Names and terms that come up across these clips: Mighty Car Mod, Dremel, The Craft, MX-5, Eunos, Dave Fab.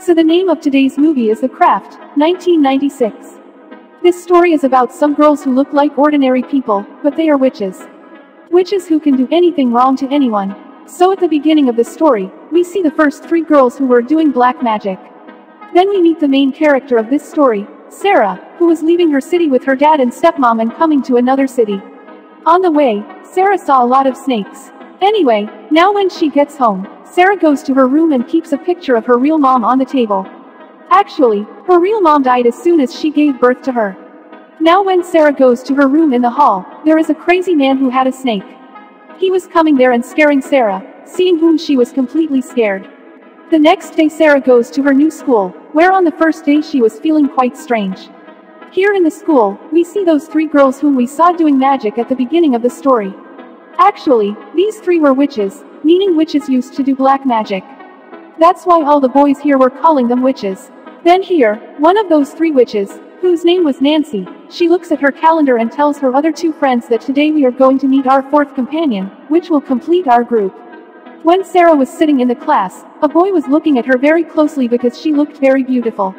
So the name of today's movie is The Craft, 1996. This story is about some girls who look like ordinary people, but they are witches. Witches who can do anything wrong to anyone. So at the beginning of the story, we see the first three girls who were doing black magic. Then we meet the main character of this story, Sarah, who was leaving her city with her dad and stepmom and coming to another city. On the way, Sarah saw a lot of snakes. Anyway, now when she gets home, Sarah goes to her room and keeps a picture of her real mom on the table. Actually, her real mom died as soon as she gave birth to her. Now when Sarah goes to her room in the hall, there is a crazy man who had a snake. He was coming there and scaring Sarah, seeing whom she was completely scared. The next day Sarah goes to her new school, where on the first day she was feeling quite strange. Here in the school, we see those three girls whom we saw doing magic at the beginning of the story. Actually, these three were witches, meaning witches used to do black magic. That's why all the boys here were calling them witches. Then here, one of those three witches, whose name was Nancy, she looks at her calendar and tells her other two friends that today we are going to meet our fourth companion, which will complete our group. When Sarah was sitting in the class, a boy was looking at her very closely because she looked very beautiful.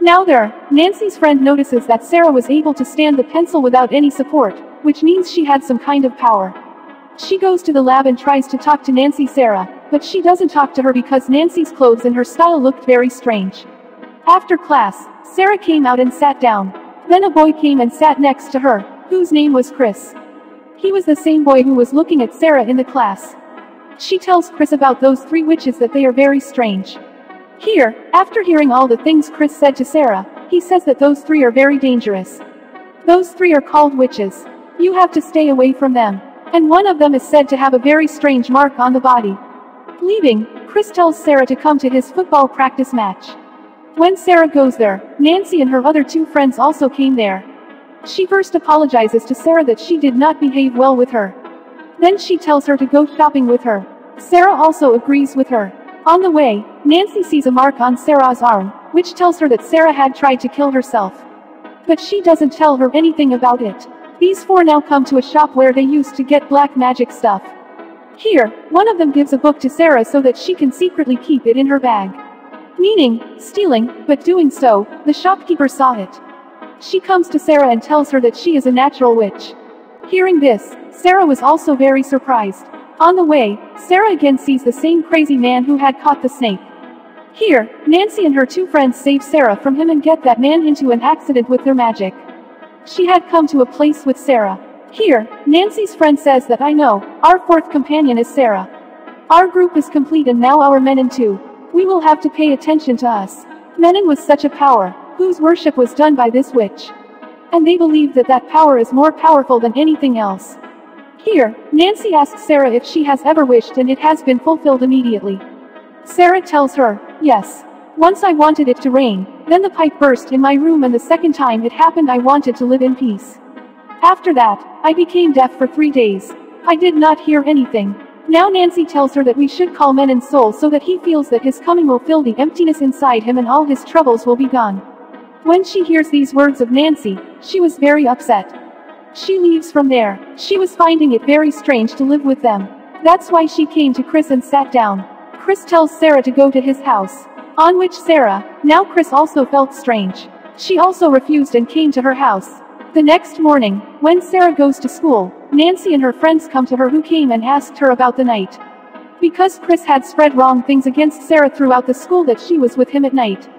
Now there, Nancy's friend notices that Sarah was able to stand the pencil without any support, which means she had some kind of power. She goes to the lab and tries to talk to Nancy Sarah, but she doesn't talk to her because Nancy's clothes and her style looked very strange. After class, Sarah came out and sat down. Then a boy came and sat next to her, whose name was Chris. He was the same boy who was looking at Sarah in the class. She tells Chris about those three witches that they are very strange. Here, after hearing all the things Chris said to Sarah, he says that those three are very dangerous. Those three are called witches. You have to stay away from them. And one of them is said to have a very strange mark on the body. Leaving, Chris tells Sarah to come to his football practice match. When Sarah goes there, Nancy and her other two friends also came there. She first apologizes to Sarah that she did not behave well with her. Then she tells her to go shopping with her. Sarah also agrees with her. On the way, Nancy sees a mark on Sarah's arm, which tells her that Sarah had tried to kill herself. But she doesn't tell her anything about it. These four now come to a shop where they used to get black magic stuff. Here, one of them gives a book to Sarah so that she can secretly keep it in her bag. Meaning, stealing, but doing so, the shopkeeper saw it. She comes to Sarah and tells her that she is a natural witch. Hearing this, Sarah was also very surprised. On the way, Sarah again sees the same crazy man who had caught the snake. Here, Nancy and her two friends save Sarah from him and get that man into an accident with their magic. She had come to a place with Sarah. Here, Nancy's friend says that I know, our fourth companion is Sarah. Our group is complete and now our Menon too. We will have to pay attention to us. Menon was such a power, whose worship was done by this witch. And they believe that that power is more powerful than anything else. Here, Nancy asks Sarah if she has ever wished and it has been fulfilled immediately. Sarah tells her, yes. Once I wanted it to rain, then the pipe burst in my room and the second time it happened I wanted to live in peace. After that, I became deaf for 3 days. I did not hear anything. Now Nancy tells her that we should call Menon's soul so that he feels that his coming will fill the emptiness inside him and all his troubles will be gone. When she hears these words of Nancy, she was very upset. She leaves from there. She was finding it very strange to live with them. That's why she came to Chris and sat down. Chris tells Sarah to go to his house. On which Sarah, now Chris also felt strange. She also refused and came to her house. The next morning, when Sarah goes to school, Nancy and her friends come to her who came and asked her about the night. Because Chris had spread wrong things against Sarah throughout the school that she was with him at night.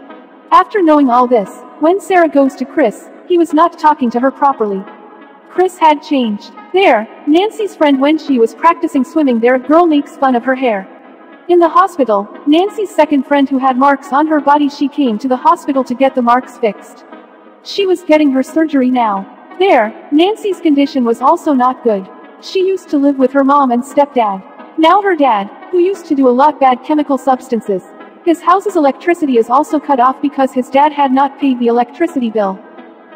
After knowing all this, when Sarah goes to Chris, he was not talking to her properly. Chris had changed. There, Nancy's friend when she was practicing swimming there a girl makes fun of her hair. In the hospital, Nancy's second friend who had marks on her body she came to the hospital to get the marks fixed. She was getting her surgery now. There, Nancy's condition was also not good. She used to live with her mom and stepdad. Now her dad, who used to do a lot bad chemical substances. His house's electricity is also cut off because his dad had not paid the electricity bill.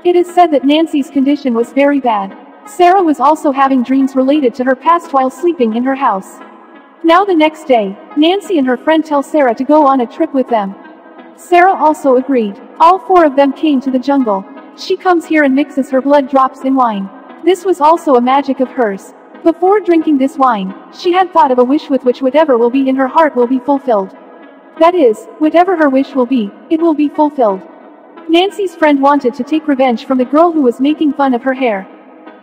It is said that Nancy's condition was very bad. Sarah was also having dreams related to her past while sleeping in her house. Now the next day, Nancy and her friend tell Sarah to go on a trip with them. Sarah also agreed. All four of them came to the jungle. She comes here and mixes her blood drops in wine. This was also a magic of hers. Before drinking this wine, she had thought of a wish with which whatever will be in her heart will be fulfilled. That is, whatever her wish will be, it will be fulfilled. Nancy's friend wanted to take revenge from the girl who was making fun of her hair.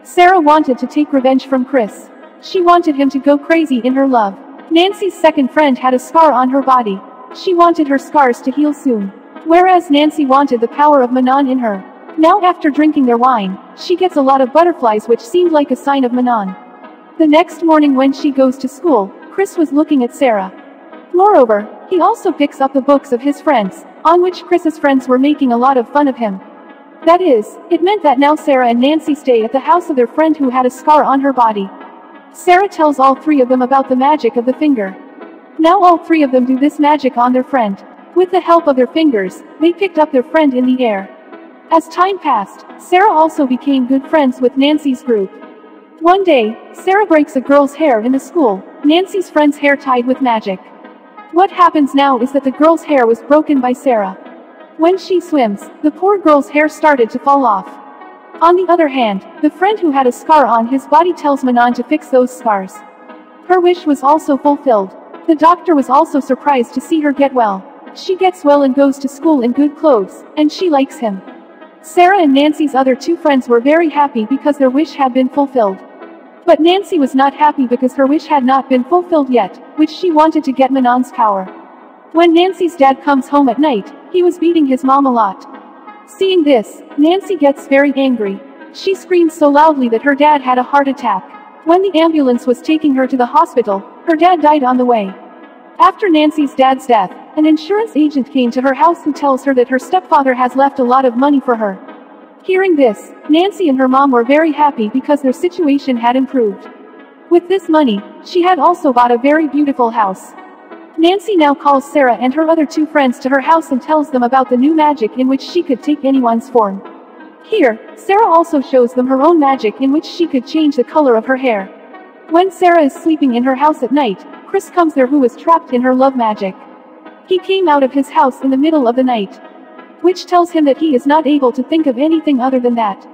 Sarah wanted to take revenge from Chris. She wanted him to go crazy in her love. Nancy's second friend had a scar on her body. She wanted her scars to heal soon. Whereas Nancy wanted the power of Manon in her. Now after drinking their wine, she gets a lot of butterflies, which seemed like a sign of Manon. The next morning when she goes to school, Chris was looking at Sarah. Moreover, he also picks up the books of his friends, on which Chris's friends were making a lot of fun of him. That is, it meant that now Sarah and Nancy stay at the house of their friend who had a scar on her body. Sarah tells all three of them about the magic of the finger. Now all three of them do this magic on their friend. With the help of their fingers, they picked up their friend in the air. As time passed, Sarah also became good friends with Nancy's group. One day, Sarah breaks a girl's hair in the school, Nancy's friend's hair tied with magic. What happens now is that the girl's hair was broken by Sarah. When she swims, the poor girl's hair started to fall off. On the other hand, the friend who had a scar on his body tells Manon to fix those scars. Her wish was also fulfilled. The doctor was also surprised to see her get well. She gets well and goes to school in good clothes, and she likes him. Sarah and Nancy's other two friends were very happy because their wish had been fulfilled. But Nancy was not happy because her wish had not been fulfilled yet, which she wanted to get Manon's power. When Nancy's dad comes home at night, he was beating his mom a lot. Seeing this, Nancy gets very angry. She screams so loudly that her dad had a heart attack. When the ambulance was taking her to the hospital, her dad died on the way. After Nancy's dad's death, an insurance agent came to her house who tells her that her stepfather has left a lot of money for her. Hearing this, Nancy and her mom were very happy because their situation had improved. With this money, she had also bought a very beautiful house. Nancy now calls Sarah and her other two friends to her house and tells them about the new magic in which she could take anyone's form. Here, Sarah also shows them her own magic in which she could change the color of her hair. When Sarah is sleeping in her house at night, Chris comes there who was trapped in her love magic. He came out of his house in the middle of the night, which tells him that he is not able to think of anything other than that.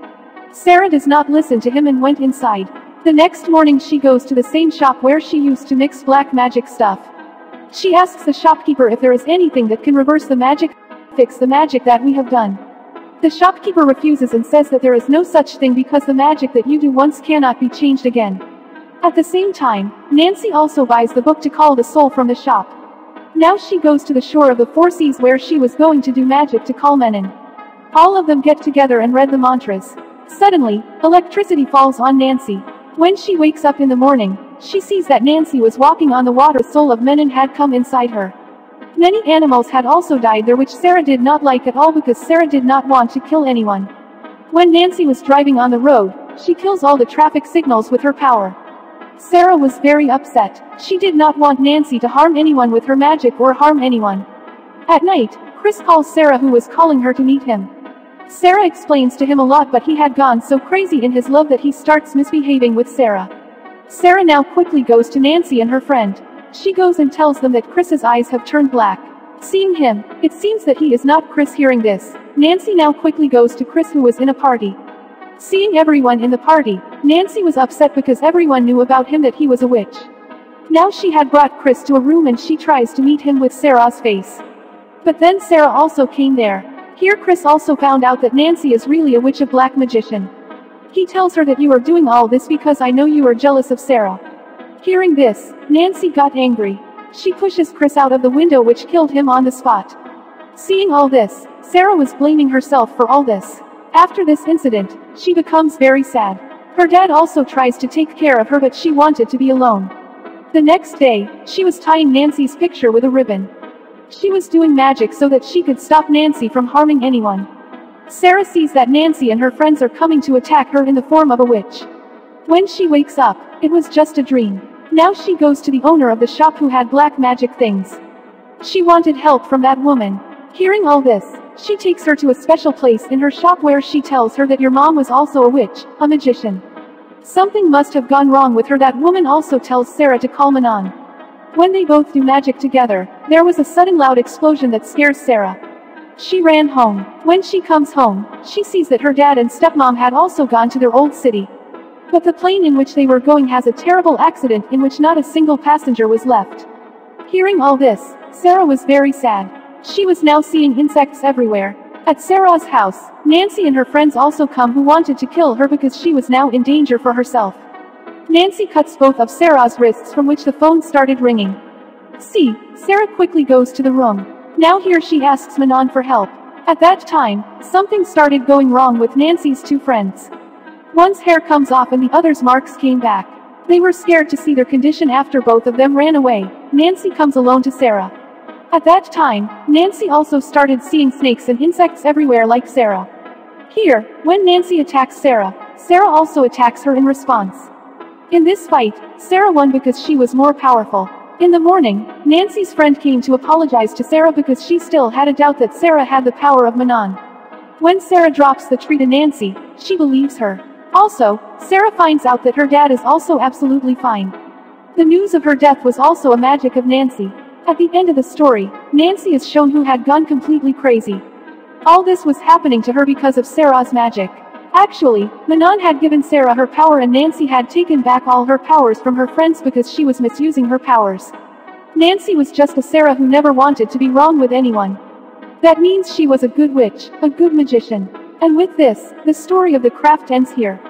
Sarah does not listen to him and went inside. The next morning she goes to the same shop where she used to mix black magic stuff. She asks the shopkeeper if there is anything that can reverse the magic, fix the magic that we have done. The shopkeeper refuses and says that there is no such thing because the magic that you do once cannot be changed again. At the same time, Nancy also buys the book to call the soul from the shop. Now she goes to the shore of the Four Seas where she was going to do magic to call Menon. All of them get together and read the mantras. Suddenly, electricity falls on Nancy. When she wakes up in the morning, she sees that Nancy was walking on the water. The soul of Menon had come inside her. Many animals had also died there, which Sarah did not like at all because Sarah did not want to kill anyone. When Nancy was driving on the road, she kills all the traffic signals with her power. Sarah was very upset. She did not want Nancy to harm anyone with her magic or harm anyone. At night, Chris calls Sarah who was calling her to meet him. Sarah explains to him a lot, but he had gone so crazy in his love that he starts misbehaving with Sarah. Sarah now quickly goes to Nancy and her friend. She goes and tells them that Chris's eyes have turned black. Seeing him, it seems that he is not Chris. Hearing this, Nancy now quickly goes to Chris who was in a party. Seeing everyone in the party, Nancy was upset because everyone knew about him that he was a witch. Now she had brought Chris to a room and she tries to meet him with Sarah's face. But then Sarah also came there. Here Chris also found out that Nancy is really a witch, a black magician. He tells her that you are doing all this because I know you are jealous of Sarah. Hearing this, Nancy got angry. She pushes Chris out of the window, which killed him on the spot. Seeing all this, Sarah was blaming herself for all this. After this incident, she becomes very sad. Her dad also tries to take care of her, but she wanted to be alone. The next day, she was tying Nancy's picture with a ribbon. She was doing magic so that she could stop Nancy from harming anyone. Sarah sees that Nancy and her friends are coming to attack her in the form of a witch. When she wakes up, it was just a dream. Now she goes to the owner of the shop who had black magic things. She wanted help from that woman. Hearing all this, she takes her to a special place in her shop where she tells her that your mom was also a witch, a magician. Something must have gone wrong with her. That woman also tells Sarah to call Manon. When they both do magic together, there was a sudden loud explosion that scares Sarah. She ran home. When she comes home, she sees that her dad and stepmom had also gone to their old city. But the plane in which they were going has a terrible accident in which not a single passenger was left. Hearing all this, Sarah was very sad. She was now seeing insects everywhere. At Sarah's house, Nancy and her friends also come who wanted to kill her because she was now in danger for herself. Nancy cuts both of Sarah's wrists, from which the phone started ringing. See, Sarah quickly goes to the room. Now here she asks Manon for help. At that time, something started going wrong with Nancy's two friends. One's hair comes off and the other's marks came back. They were scared to see their condition after both of them ran away. Nancy comes alone to Sarah. At that time, Nancy also started seeing snakes and insects everywhere like Sarah. Here, when Nancy attacks Sarah, Sarah also attacks her in response. In this fight, Sarah won because she was more powerful. In the morning, Nancy's friend came to apologize to Sarah because she still had a doubt that Sarah had the power of Manon. When Sarah drops the tree to Nancy, she believes her. Also, Sarah finds out that her dad is also absolutely fine. The news of her death was also a magic of Nancy. At the end of the story, Nancy is shown who had gone completely crazy. All this was happening to her because of Sarah's magic. Actually, Manon had given Sarah her power and Nancy had taken back all her powers from her friends because she was misusing her powers. Nancy was just a Sarah who never wanted to be wrong with anyone. That means she was a good witch, a good magician. And with this, the story of The Craft ends here.